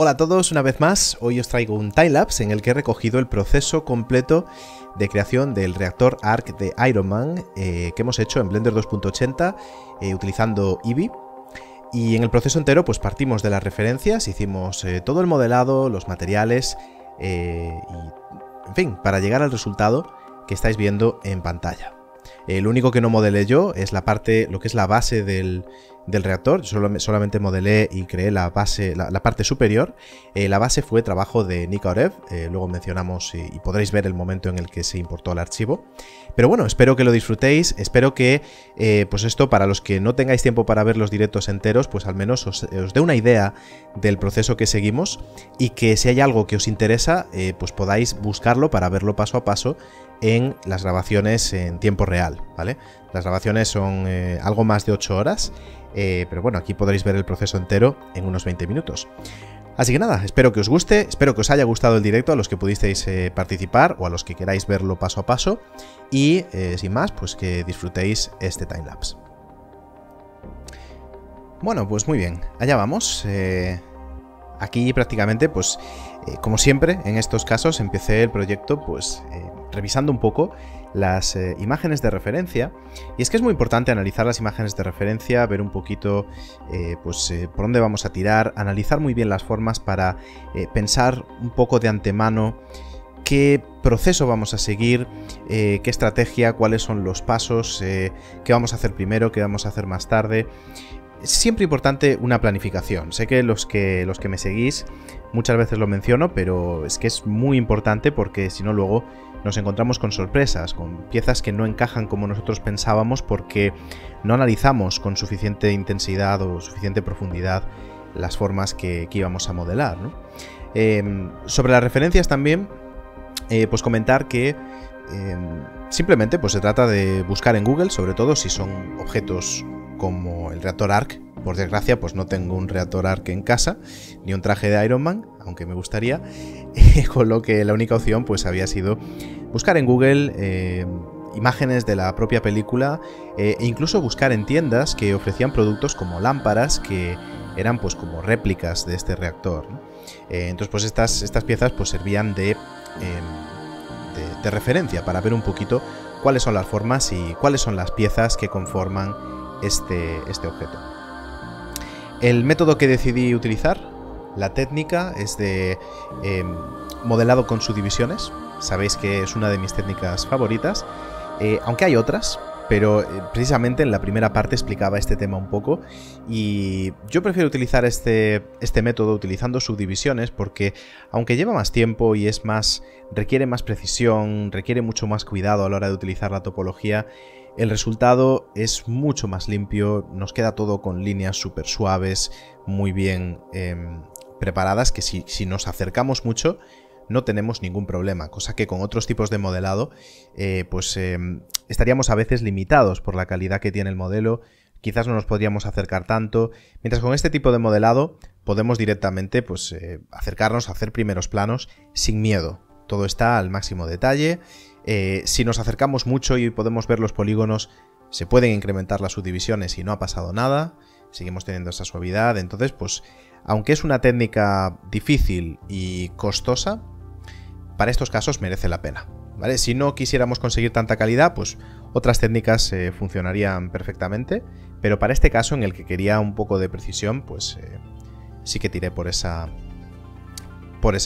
Hola a todos, una vez más, hoy os traigo un timelapse en el que he recogido el proceso completo de creación del reactor ARC de Iron Man que hemos hecho en Blender 2.80 utilizando Eevee. Y en el proceso entero pues partimos de las referencias, hicimos todo el modelado, los materiales, y, en fin, para llegar al resultado que estáis viendo en pantalla. Lo único que no modelé yo es la parte, lo que es la base del reactor. Yo solamente modelé y creé la base, la parte superior. La base fue trabajo de Nika Orev. Luego mencionamos y podréis ver el momento en el que se importó el archivo. Pero bueno, espero que lo disfrutéis. Espero que, pues esto, para los que no tengáis tiempo para ver los directos enteros, pues al menos os dé una idea del proceso que seguimos y que si hay algo que os interesa, pues podáis buscarlo para verlo paso a paso en las grabaciones en tiempo real, ¿vale? Las grabaciones son algo más de 8 horas, pero bueno, aquí podréis ver el proceso entero en unos 20 minutos. Así que nada, espero que os guste, espero que os haya gustado el directo a los que pudisteis participar o a los que queráis verlo paso a paso y, sin más, pues que disfrutéis este timelapse. Bueno, pues muy bien, allá vamos. Aquí prácticamente, pues, como siempre, en estos casos, empecé el proyecto, pues, revisando un poco las imágenes de referencia. Y es que es muy importante analizar las imágenes de referencia, ver un poquito, pues, por dónde vamos a tirar, analizar muy bien las formas para pensar un poco de antemano qué proceso vamos a seguir, qué estrategia, cuáles son los pasos, qué vamos a hacer primero, qué vamos a hacer más tarde. Es siempre importante una planificación. Sé que los que me seguís muchas veces lo menciono, pero es que es muy importante porque si no luego nos encontramos con sorpresas, con piezas que no encajan como nosotros pensábamos porque no analizamos con suficiente intensidad o suficiente profundidad las formas que íbamos a modelar, ¿no? Sobre las referencias también, pues comentar que simplemente pues se trata de buscar en Google, sobre todo si son objetos como el reactor ARC. Por desgracia, pues no tengo un reactor ARC en casa, ni un traje de Iron Man, aunque me gustaría, con lo que la única opción pues había sido buscar en Google imágenes de la propia película e incluso buscar en tiendas que ofrecían productos como lámparas que eran pues como réplicas de este reactor, ¿no? Entonces pues estas piezas pues servían de referencia para ver un poquito cuáles son las formas y cuáles son las piezas que conforman este objeto. El método que decidí utilizar, la técnica, es de modelado con subdivisiones. Sabéis que es una de mis técnicas favoritas, aunque hay otras, pero precisamente en la primera parte explicaba este tema un poco y yo prefiero utilizar este método utilizando subdivisiones porque aunque lleva más tiempo y es más, requiere más precisión, requiere mucho más cuidado a la hora de utilizar la topología, el resultado es mucho más limpio, nos queda todo con líneas súper suaves, muy bien preparadas, que si nos acercamos mucho no tenemos ningún problema, cosa que con otros tipos de modelado pues estaríamos a veces limitados por la calidad que tiene el modelo, quizás no nos podríamos acercar tanto, mientras con este tipo de modelado podemos directamente pues acercarnos a hacer primeros planos sin miedo, todo está al máximo detalle. Si nos acercamos mucho y podemos ver los polígonos, se pueden incrementar las subdivisiones y no ha pasado nada, seguimos teniendo esa suavidad. Entonces, pues, aunque es una técnica difícil y costosa, para estos casos merece la pena, ¿vale? Si no quisiéramos conseguir tanta calidad, pues otras técnicas funcionarían perfectamente, pero para este caso en el que quería un poco de precisión, pues sí que tiré por ese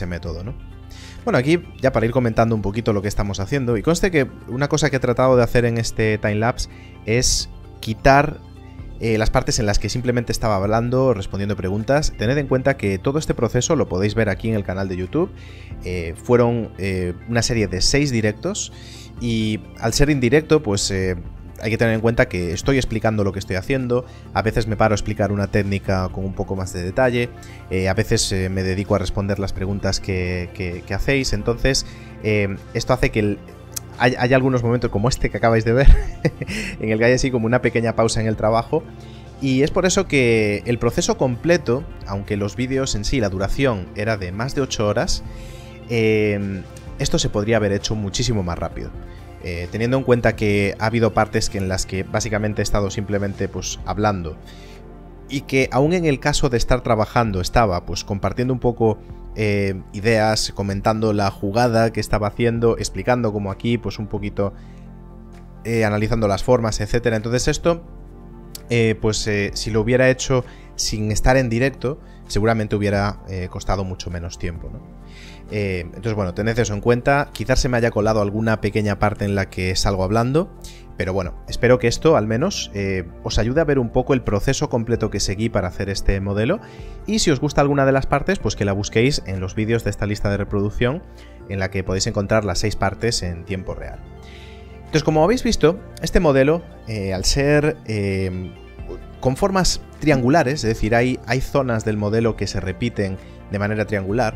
método, ¿no? Bueno, aquí ya para ir comentando un poquito lo que estamos haciendo, y conste que una cosa que he tratado de hacer en este timelapse es quitar las partes en las que simplemente estaba hablando, respondiendo preguntas. Tened en cuenta que todo este proceso lo podéis ver aquí en el canal de YouTube. Fueron una serie de 6 directos y al ser indirecto pues hay que tener en cuenta que estoy explicando lo que estoy haciendo, a veces me paro a explicar una técnica con un poco más de detalle, a veces me dedico a responder las preguntas que hacéis, entonces esto hace que hay algunos momentos como este que acabáis de ver, en el que hay así como una pequeña pausa en el trabajo, y es por eso que el proceso completo, aunque los vídeos en sí, la duración era de más de 8 horas, esto se podría haber hecho muchísimo más rápido. Teniendo en cuenta que ha habido partes en las que básicamente he estado simplemente pues hablando y que aún en el caso de estar trabajando estaba pues compartiendo un poco ideas, comentando la jugada que estaba haciendo, explicando como aquí pues un poquito analizando las formas, etcétera. Entonces esto si lo hubiera hecho sin estar en directo, seguramente hubiera costado mucho menos tiempo, ¿no? Entonces, bueno, tened eso en cuenta. Quizás se me haya colado alguna pequeña parte en la que salgo hablando, pero bueno, espero que esto al menos os ayude a ver un poco el proceso completo que seguí para hacer este modelo, y si os gusta alguna de las partes, pues que la busquéis en los vídeos de esta lista de reproducción en la que podéis encontrar las 6 partes en tiempo real. Entonces, como habéis visto, este modelo, al ser con formas triangulares, es decir, hay zonas del modelo que se repiten de manera triangular,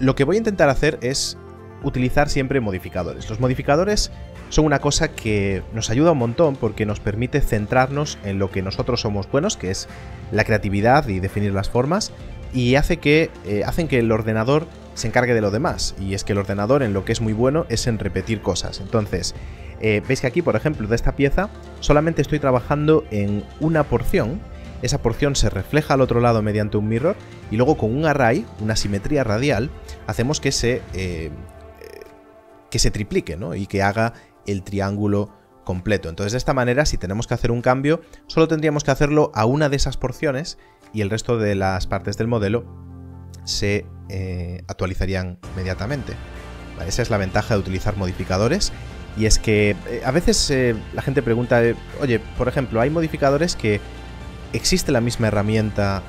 lo que voy a intentar hacer es utilizar siempre modificadores. Los modificadores son una cosa que nos ayuda un montón porque nos permite centrarnos en lo que nosotros somos buenos, que es la creatividad y definir las formas, y hacen que el ordenador se encargue de lo demás, y es que el ordenador en lo que es muy bueno es en repetir cosas. Entonces, veis que aquí, por ejemplo, de esta pieza solamente estoy trabajando en una porción. Esa porción se refleja al otro lado mediante un mirror, y luego con un array, una simetría radial, hacemos que se triplique, ¿no? Y que haga el triángulo completo. Entonces, de esta manera, si tenemos que hacer un cambio, solo tendríamos que hacerlo a una de esas porciones, y el resto de las partes del modelo se actualizarían inmediatamente. Vale, esa es la ventaja de utilizar modificadores. Y es que a veces la gente pregunta, oye, por ejemplo, hay modificadores que existe la misma herramienta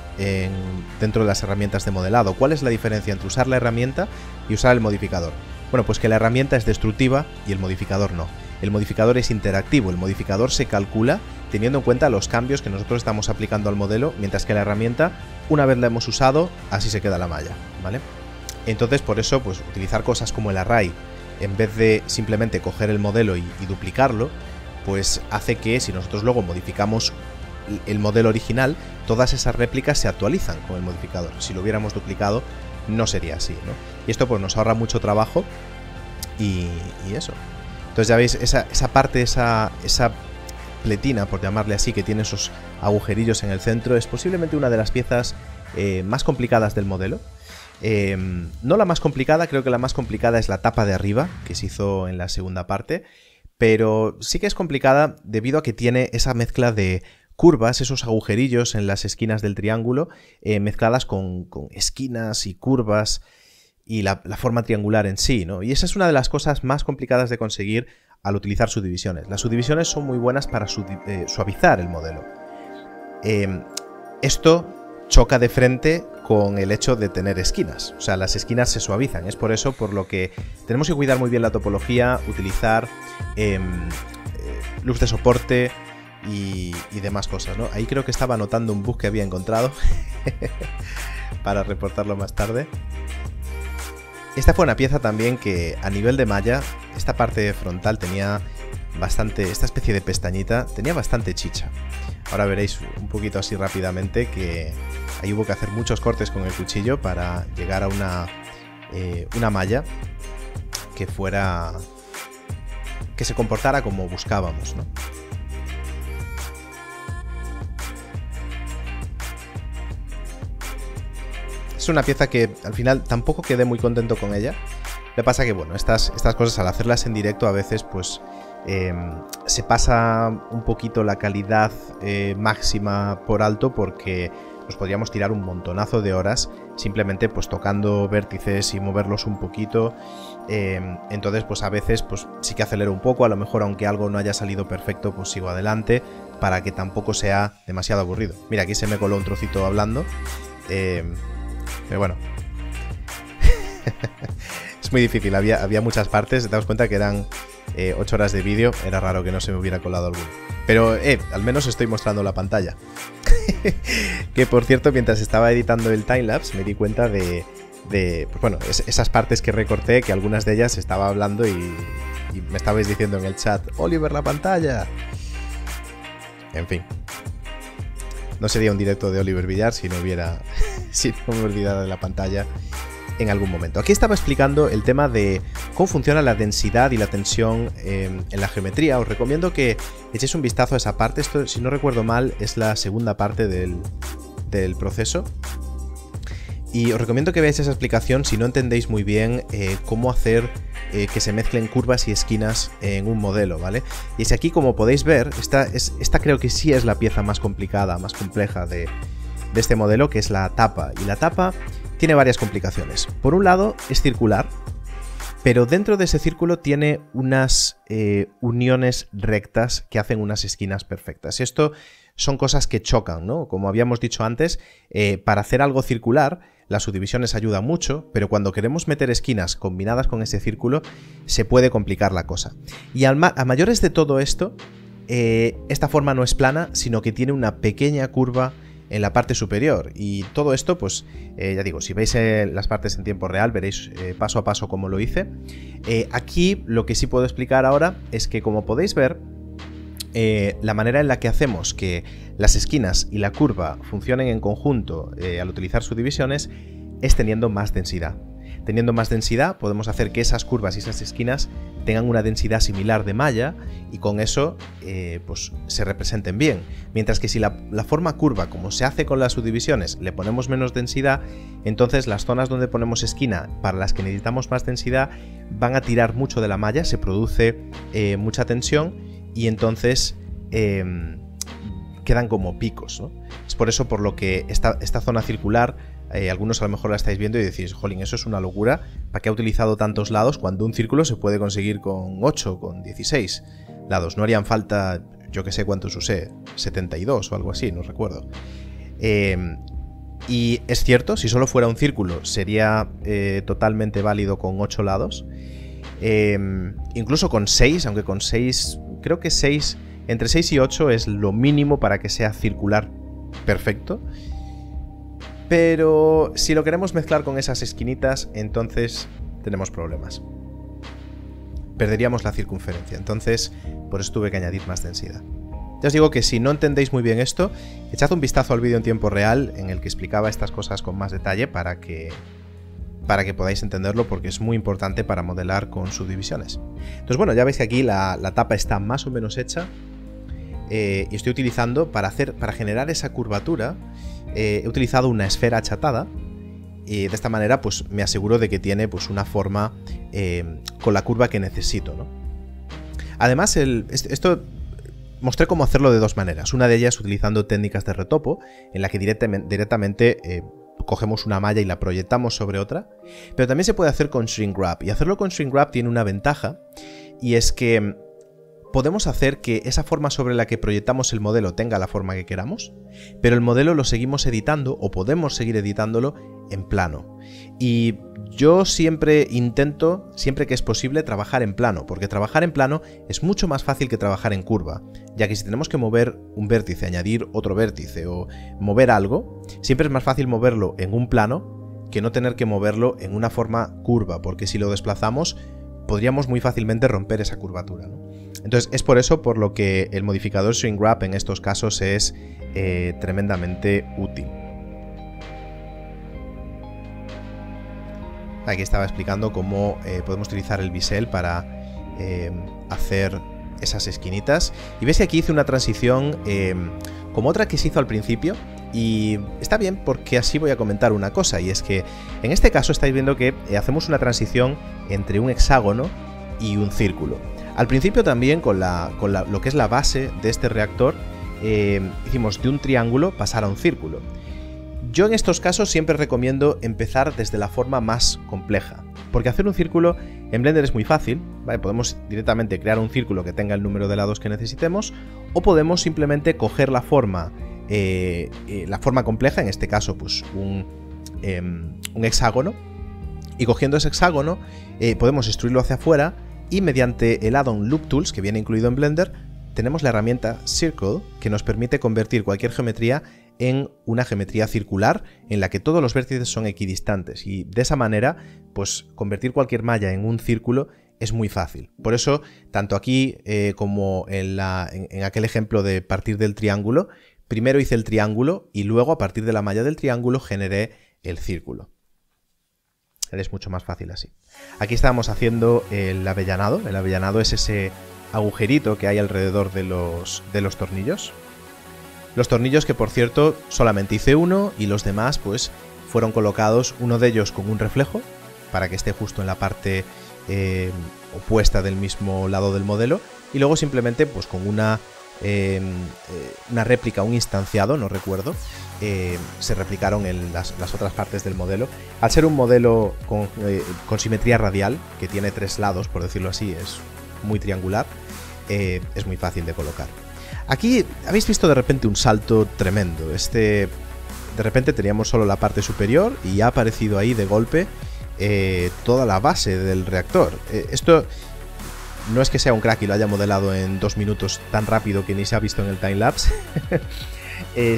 dentro de las herramientas de modelado. ¿Cuál es la diferencia entre usar la herramienta y usar el modificador? Bueno, pues que la herramienta es destructiva y el modificador no. El modificador es interactivo, el modificador se calcula teniendo en cuenta los cambios que nosotros estamos aplicando al modelo, mientras que la herramienta, una vez la hemos usado, así se queda la malla, ¿vale? Entonces, por eso, pues utilizar cosas como el array, en vez de simplemente coger el modelo y duplicarlo, pues hace que si nosotros luego modificamos el modelo original, todas esas réplicas se actualizan con el modificador. Si lo hubiéramos duplicado, no sería así, ¿no? Y esto pues nos ahorra mucho trabajo y eso. Entonces ya veis, esa pletina, por llamarle así, que tiene esos agujerillos en el centro, es posiblemente una de las piezas más complicadas del modelo. No la más complicada, creo que la más complicada es la tapa de arriba, que se hizo en la segunda parte, pero sí que es complicada debido a que tiene esa mezcla de curvas, esos agujerillos en las esquinas del triángulo, mezcladas con esquinas y curvas y la forma triangular en sí, ¿no? Y esa es una de las cosas más complicadas de conseguir al utilizar subdivisiones. Las subdivisiones son muy buenas para suavizar el modelo. Esto choca de frente con el hecho de tener esquinas. O sea, las esquinas se suavizan. Es por eso por lo que tenemos que cuidar muy bien la topología, utilizar luz de soporte y demás cosas, ¿no? Ahí creo que estaba anotando un bug que había encontrado para reportarlo más tarde. Esta fue una pieza también que a nivel de malla, esta parte frontal tenía bastante, esta especie de pestañita tenía bastante chicha. Ahora veréis un poquito así rápidamente que ahí hubo que hacer muchos cortes con el cuchillo para llegar a una malla que fuera, que se comportara como buscábamos, ¿no? Es una pieza que al final tampoco quedé muy contento con ella. Lo que pasa que, bueno, estas cosas al hacerlas en directo a veces pues se pasa un poquito la calidad máxima por alto, porque nos podríamos tirar un montonazo de horas simplemente pues tocando vértices y moverlos un poquito. Entonces pues a veces pues sí que acelero un poco, a lo mejor aunque algo no haya salido perfecto pues sigo adelante para que tampoco sea demasiado aburrido. Mira, aquí se me coló un trocito hablando. Pero bueno, es muy difícil, había muchas partes, daos cuenta que eran 8 horas de vídeo, era raro que no se me hubiera colado alguno. Pero al menos estoy mostrando la pantalla. Que por cierto, mientras estaba editando el timelapse me di cuenta de pues bueno, esas partes que recorté, que algunas de ellas estaba hablando y me estabais diciendo en el chat, Oliver, la pantalla. En fin. No sería un directo de Oliver Villar si no me olvidara de la pantalla en algún momento. Aquí estaba explicando el tema de cómo funciona la densidad y la tensión en la geometría. Os recomiendo que echéis un vistazo a esa parte. Esto, si no recuerdo mal, es la segunda parte del proceso. Y os recomiendo que veáis esa explicación si no entendéis muy bien cómo hacer que se mezclen curvas y esquinas en un modelo, ¿vale? Y es aquí, como podéis ver, esta creo que sí es la pieza más complicada, más compleja de este modelo, que es la tapa. Y la tapa tiene varias complicaciones. Por un lado, es circular, pero dentro de ese círculo tiene unas uniones rectas que hacen unas esquinas perfectas. Esto son cosas que chocan, ¿no? Como habíamos dicho antes, para hacer algo circular, las subdivisiones ayudan mucho, pero cuando queremos meter esquinas combinadas con ese círculo, se puede complicar la cosa. Y a mayores de todo esto, esta forma no es plana, sino que tiene una pequeña curva en la parte superior, y todo esto, pues ya digo, si veis las partes en tiempo real, veréis paso a paso cómo lo hice. Aquí lo que sí puedo explicar ahora es que, como podéis ver, la manera en la que hacemos que las esquinas y la curva funcionen en conjunto al utilizar subdivisiones es teniendo más densidad. Teniendo más densidad podemos hacer que esas curvas y esas esquinas tengan una densidad similar de malla y con eso pues se representen bien. Mientras que si la forma curva, como se hace con las subdivisiones, le ponemos menos densidad, entonces las zonas donde ponemos esquina para las que necesitamos más densidad van a tirar mucho de la malla, se produce mucha tensión y entonces quedan como picos, ¿no? Es por eso por lo que esta zona circular, algunos a lo mejor la estáis viendo y decís, jolín, eso es una locura, ¿para qué ha utilizado tantos lados cuando un círculo se puede conseguir con 8, con 16 lados? No harían falta, yo que sé cuántos usé, 72 o algo así, no recuerdo. Y es cierto, si solo fuera un círculo sería totalmente válido con 8 lados, incluso con 6, aunque con 6, creo que 6, entre 6 y 8 es lo mínimo para que sea circular perfecto. Pero si lo queremos mezclar con esas esquinitas, entonces tenemos problemas. Perderíamos la circunferencia, entonces por eso tuve que añadir más densidad. Ya os digo que si no entendéis muy bien esto, echad un vistazo al vídeo en tiempo real en el que explicaba estas cosas con más detalle para que podáis entenderlo, porque es muy importante para modelar con subdivisiones. Entonces bueno, ya veis que aquí la tapa está más o menos hecha. Y estoy utilizando para generar esa curvatura, he utilizado una esfera achatada y de esta manera pues me aseguro de que tiene pues una forma con la curva que necesito, ¿no? Además, esto mostré cómo hacerlo de dos maneras. Una de ellas utilizando técnicas de retopo, en la que directamente cogemos una malla y la proyectamos sobre otra, pero también se puede hacer con shrink wrap, y hacerlo con shrink wrap tiene una ventaja, y es que podemos hacer que esa forma sobre la que proyectamos el modelo tenga la forma que queramos, pero el modelo lo seguimos editando, o podemos seguir editándolo en plano. Y yo siempre intento, siempre que es posible, trabajar en plano, porque trabajar en plano es mucho más fácil que trabajar en curva, ya que si tenemos que mover un vértice, añadir otro vértice o mover algo, siempre es más fácil moverlo en un plano que no tener que moverlo en una forma curva, porque si lo desplazamos podríamos muy fácilmente romper esa curvatura, ¿no? Entonces es por eso por lo que el modificador Shrink Wrap en estos casos es tremendamente útil. Aquí estaba explicando cómo podemos utilizar el bisel para hacer esas esquinitas. Y ves que aquí hice una transición como otra que se hizo al principio. Y está bien, porque así voy a comentar una cosa, y es que en este caso estáis viendo que hacemos una transición entre un hexágono y un círculo. Al principio también con lo que es la base de este reactor hicimos de un triángulo pasar a un círculo. Yo en estos casos siempre recomiendo empezar desde la forma más compleja, porque hacer un círculo en Blender es muy fácil, ¿vale? Podemos directamente crear un círculo que tenga el número de lados que necesitemos, o podemos simplemente coger la forma compleja, en este caso pues un hexágono, y cogiendo ese hexágono podemos extruirlo hacia afuera, y mediante el add-on Loop Tools que viene incluido en Blender tenemos la herramienta Circle, que nos permite convertir cualquier geometría en una geometría circular en la que todos los vértices son equidistantes, y de esa manera pues convertir cualquier malla en un círculo es muy fácil. Por eso tanto aquí como en aquel ejemplo de partir del triángulo, primero hice el triángulo y luego a partir de la malla del triángulo generé el círculo. es mucho más fácil así. Aquí estábamos haciendo el avellanado. El avellanado es ese agujerito que hay alrededor de los tornillos. Los tornillos que, por cierto, solamente hice uno y los demás pues fueron colocados, uno de ellos con un reflejo para que esté justo en la parte opuesta del mismo lado del modelo, y luego simplemente pues con una réplica, un instanciado, no recuerdo, se replicaron en las otras partes del modelo. Al ser un modelo con simetría radial, que tiene tres lados, por decirlo así, es muy triangular, es muy fácil de colocar. Aquí habéis visto de repente un salto tremendo. De repente teníamos solo la parte superior y ha aparecido ahí de golpe toda la base del reactor. Esto no es que sea un crack y lo haya modelado en 2 minutos tan rápido que ni se ha visto en el timelapse,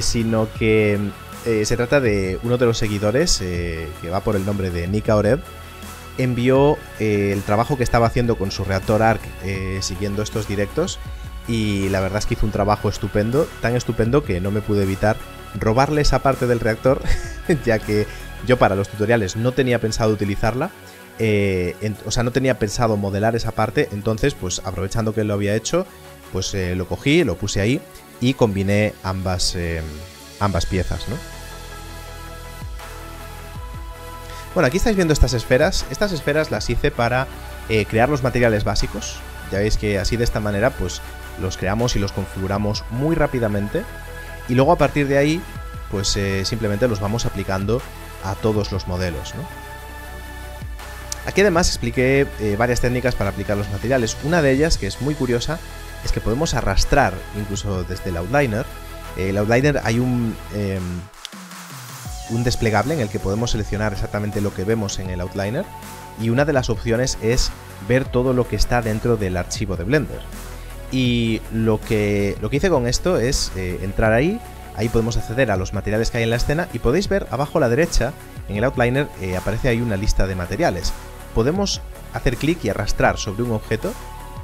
sino que se trata de uno de los seguidores, que va por el nombre de Nika Orev. Envió el trabajo que estaba haciendo con su reactor ARC siguiendo estos directos, y la verdad es que hizo un trabajo estupendo, tan estupendo que no me pude evitar robarle esa parte del reactor, ya que yo para los tutoriales no tenía pensado utilizarla, o sea, no tenía pensado modelar esa parte. Entonces, pues aprovechando que lo había hecho, pues lo cogí, lo puse ahí y combiné ambas piezas, ¿no? Bueno, aquí estáis viendo estas esferas. Estas esferas las hice para crear los materiales básicos. Ya veis que así, de esta manera, pues los creamos y los configuramos muy rápidamente. Y luego a partir de ahí, pues simplemente los vamos aplicando a todos los modelos, ¿no? Aquí además expliqué varias técnicas para aplicar los materiales. Una de ellas, que es muy curiosa, es que podemos arrastrar incluso desde el Outliner. El Outliner, hay un desplegable en el que podemos seleccionar exactamente lo que vemos en el Outliner, y una de las opciones es ver todo lo que está dentro del archivo de Blender. Y lo que hice con esto es entrar ahí podemos acceder a los materiales que hay en la escena, y podéis ver abajo a la derecha en el Outliner aparece ahí una lista de materiales. Podemos hacer clic y arrastrar sobre un objeto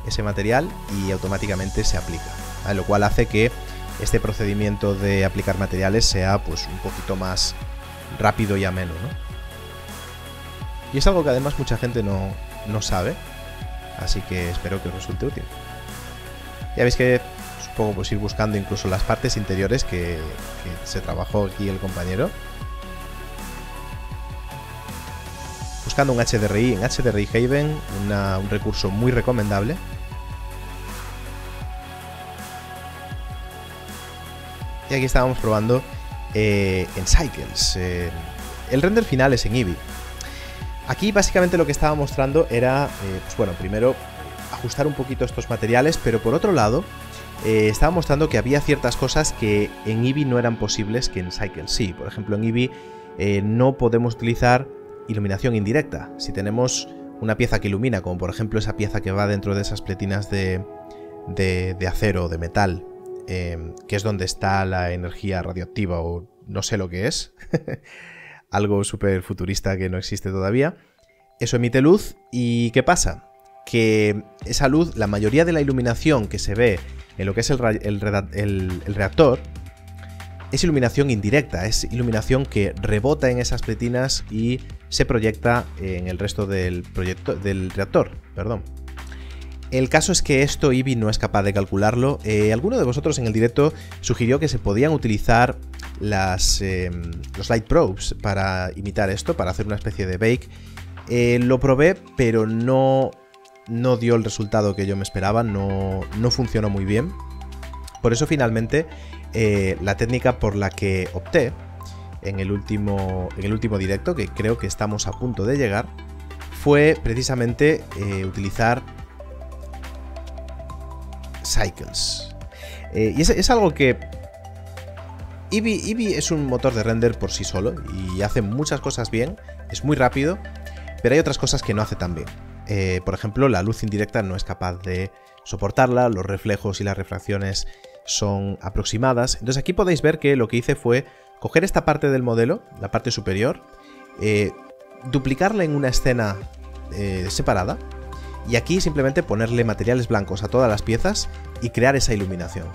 ese material y automáticamente se aplica, ¿vale? Lo cual hace que este procedimiento de aplicar materiales sea pues un poquito más rápido y ameno, ¿no? Y es algo que además mucha gente no sabe, así que espero que os resulte útil. Ya veis que supongo pues ir buscando incluso las partes interiores que se trabajó aquí el compañero. Buscando un HDRI en HDRI Haven, un recurso muy recomendable. Y aquí estábamos probando en Cycles. El render final es en Eevee. Aquí básicamente lo que estaba mostrando era, pues bueno, primero ajustar un poquito estos materiales, pero por otro lado estaba mostrando que había ciertas cosas que en Eevee no eran posibles que en Cycles sí. Por ejemplo, en Eevee no podemos utilizar iluminación indirecta. Si tenemos una pieza que ilumina, como por ejemplo esa pieza que va dentro de esas pletinas de acero o de metal, que es donde está la energía radioactiva o no sé lo que es, algo súper futurista que no existe todavía, eso emite luz. ¿Y qué pasa? Que esa luz, la mayoría de la iluminación que se ve en lo que es el reactor, es iluminación indirecta, es iluminación que rebota en esas pletinas y se proyecta en el resto del reactor, perdón. El caso es que esto Eevee no es capaz de calcularlo. Alguno de vosotros en el directo sugirió que se podían utilizar los light probes para imitar esto, para hacer una especie de bake. Lo probé, pero no dio el resultado que yo me esperaba, no funcionó muy bien. Por eso finalmente la técnica por la que opté en el último directo, que creo que estamos a punto de llegar, fue precisamente utilizar Cycles. Y es algo que Eevee es un motor de render por sí solo y hace muchas cosas bien, es muy rápido, pero hay otras cosas que no hace tan bien. Por ejemplo, la luz indirecta no es capaz de soportarla, los reflejos y las refracciones son aproximadas. Entonces aquí podéis ver que lo que hice fue coger esta parte del modelo, la parte superior, duplicarla en una escena separada, y aquí simplemente ponerle materiales blancos a todas las piezas y crear esa iluminación.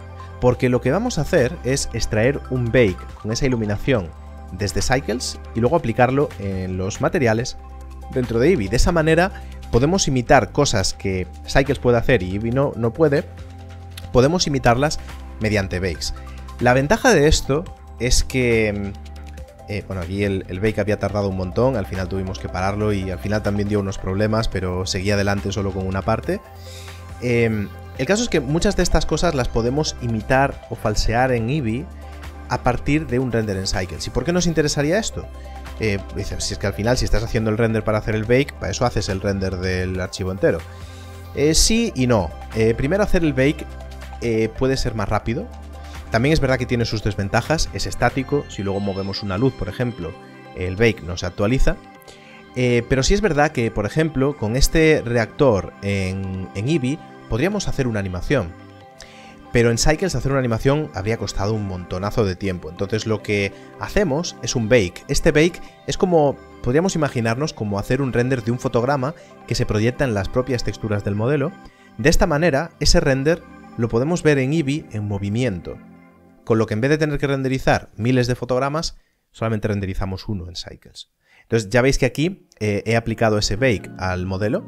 Porque lo que vamos a hacer es extraer un bake con esa iluminación desde Cycles y luego aplicarlo en los materiales dentro de Eevee. De esa manera podemos imitar cosas que Cycles puede hacer y Eevee no puede, podemos imitarlas mediante bakes. La ventaja de esto es que, bueno, aquí el bake había tardado un montón, al final tuvimos que pararlo y al final también dio unos problemas, pero seguía adelante solo con una parte. El caso es que muchas de estas cosas las podemos imitar o falsear en Eevee a partir de un render en Cycles. ¿Y por qué nos interesaría esto? Dicen, si es que al final, si estás haciendo el render para hacer el bake, para eso haces el render del archivo entero. Sí y no. Primero, hacer el bake puede ser más rápido. También es verdad que tiene sus desventajas, es estático, si luego movemos una luz, por ejemplo, el bake no se actualiza. Pero sí es verdad que, por ejemplo, con este reactor en Eevee podríamos hacer una animación. Pero en Cycles hacer una animación habría costado un montonazo de tiempo. Entonces lo que hacemos es un bake. Este bake es como, podríamos imaginarnos como hacer un render de un fotograma que se proyecta en las propias texturas del modelo. De esta manera, ese render lo podemos ver en Eevee en movimiento. Con lo que en vez de tener que renderizar miles de fotogramas, solamente renderizamos uno en Cycles. Entonces ya veis que aquí he aplicado ese bake al modelo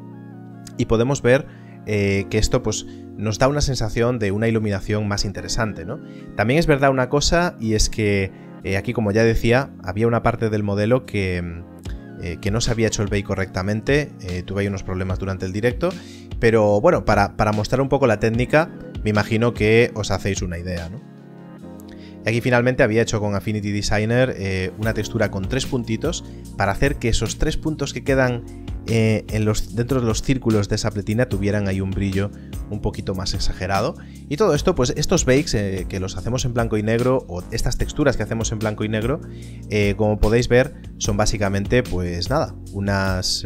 y podemos ver que esto pues nos da una sensación de una iluminación más interesante, ¿no? También es verdad una cosa, y es que aquí, como ya decía, había una parte del modelo que no se había hecho el bake correctamente, tuve ahí unos problemas durante el directo, pero bueno, para mostrar un poco la técnica, me imagino que os hacéis una idea, ¿no? Y aquí finalmente había hecho con Affinity Designer una textura con 3 puntitos para hacer que esos 3 puntos que quedan dentro de los círculos de esa pletina tuvieran ahí un brillo un poquito más exagerado. Y todo esto, pues estos bakes que los hacemos en blanco y negro, o estas texturas que hacemos en blanco y negro, como podéis ver, son básicamente, pues nada, unas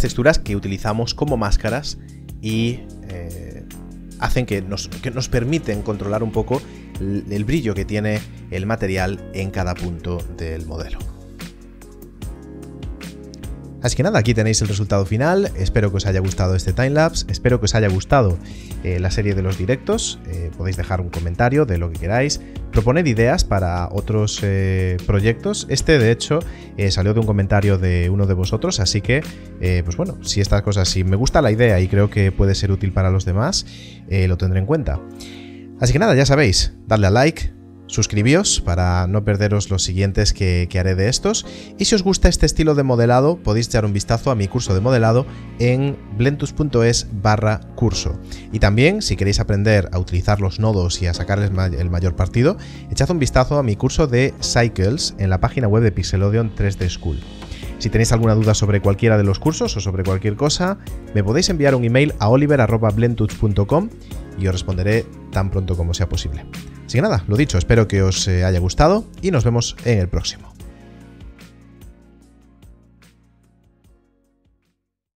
texturas que utilizamos como máscaras y hacen que nos permiten controlar un poco el brillo que tiene el material en cada punto del modelo. Así que nada, aquí tenéis el resultado final. Espero que os haya gustado este timelapse, espero que os haya gustado la serie de los directos. Podéis dejar un comentario de lo que queráis, proponer ideas para otros proyectos. Este, de hecho, salió de un comentario de uno de vosotros, así que, pues bueno, si estas cosas, si me gusta la idea y creo que puede ser útil para los demás, lo tendré en cuenta. Así que nada, ya sabéis, dadle a like, suscribíos para no perderos los siguientes que haré de estos, y si os gusta este estilo de modelado podéis echar un vistazo a mi curso de modelado en blendtuts.es/curso, y también si queréis aprender a utilizar los nodos y a sacarles el mayor partido, echad un vistazo a mi curso de Cycles en la página web de Pixelodeon 3D School. Si tenéis alguna duda sobre cualquiera de los cursos o sobre cualquier cosa, me podéis enviar un email a oliver@blendtuts.com y os responderé tan pronto como sea posible. Así que nada, lo dicho, espero que os haya gustado y nos vemos en el próximo.